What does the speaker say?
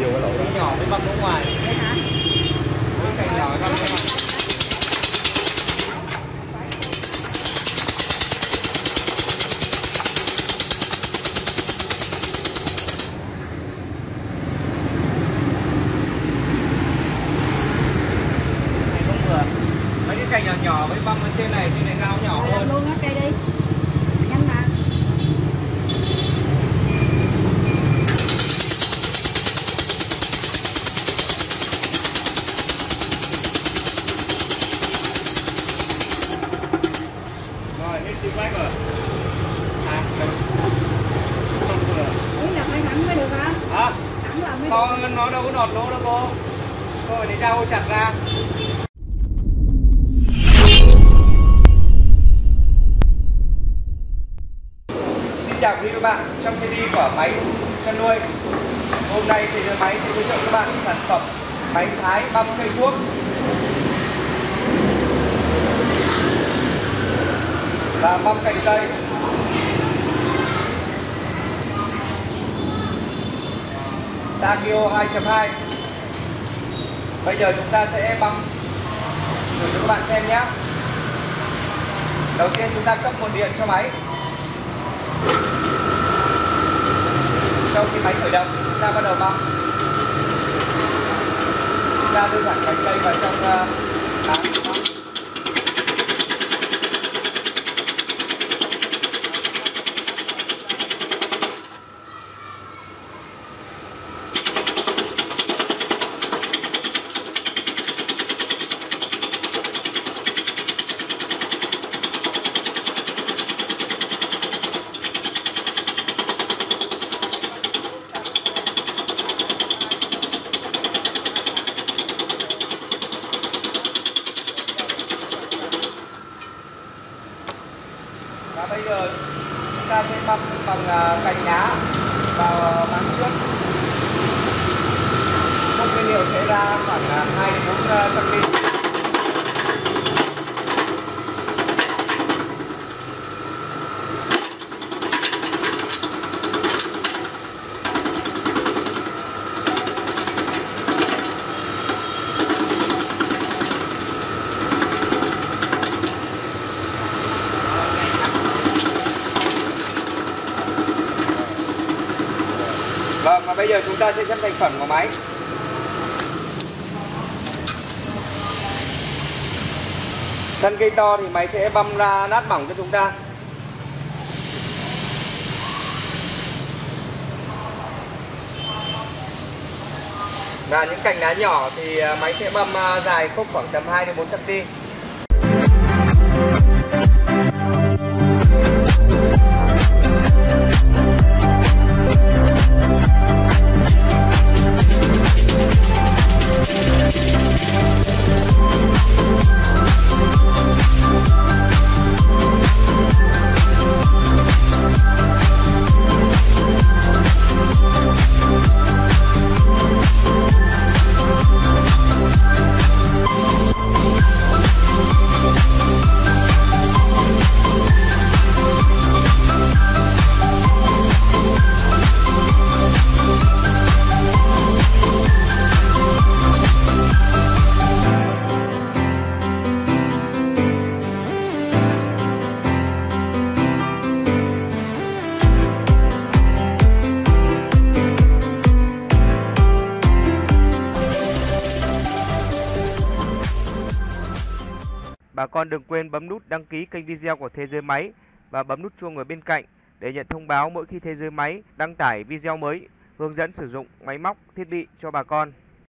nhồi vô cái lỗ đó. Nhồi với bắp ở ngoài. Vậy hả? Cái nhồi bắp ở ngoài. Mấy cái cây nhỏ nhỏ với băm ở trên này cao nhỏ hơn. Luôn á cây đi. Nhanh mà. Rồi, hết xịt bách rồi. À, không vừa. Ý là phải nắng mới được hả? Hả? Nắng là mới to hơn nó đâu có nọt lỗ đâu cô. Rồi để dao chặt ra. Chào quý vị các bạn, trong series của máy chăn nuôi hôm nay Thế Giới Máy sẽ giới thiệu các bạn sản phẩm máy thái băm cây thuốc. Và băm cành cây. Takio 2.2. Bây giờ chúng ta sẽ băm thử cho các bạn xem nhé. Đầu tiên chúng ta cấp nguồn điện cho máy. Sau khi máy khởi động, chúng ta bắt đầu băm. Chúng ta đưa thẳng cánh cây vào trong tán. Bây giờ chúng ta sẽ băm bằng cành lá vào máng trước. Công nguyên liệu sẽ ra khoảng 2 đến 4 cm. Và bây giờ chúng ta sẽ xem thành phẩm của máy. Thân cây to thì máy sẽ băm ra nát mỏng cho chúng ta. Và những cành lá nhỏ thì máy sẽ băm dài khúc khoảng tầm 2 đến 4 cm. Bà con đừng quên bấm nút đăng ký kênh video của Thế Giới Máy và bấm nút chuông ở bên cạnh để nhận thông báo mỗi khi Thế Giới Máy đăng tải video mới hướng dẫn sử dụng máy móc, thiết bị cho bà con.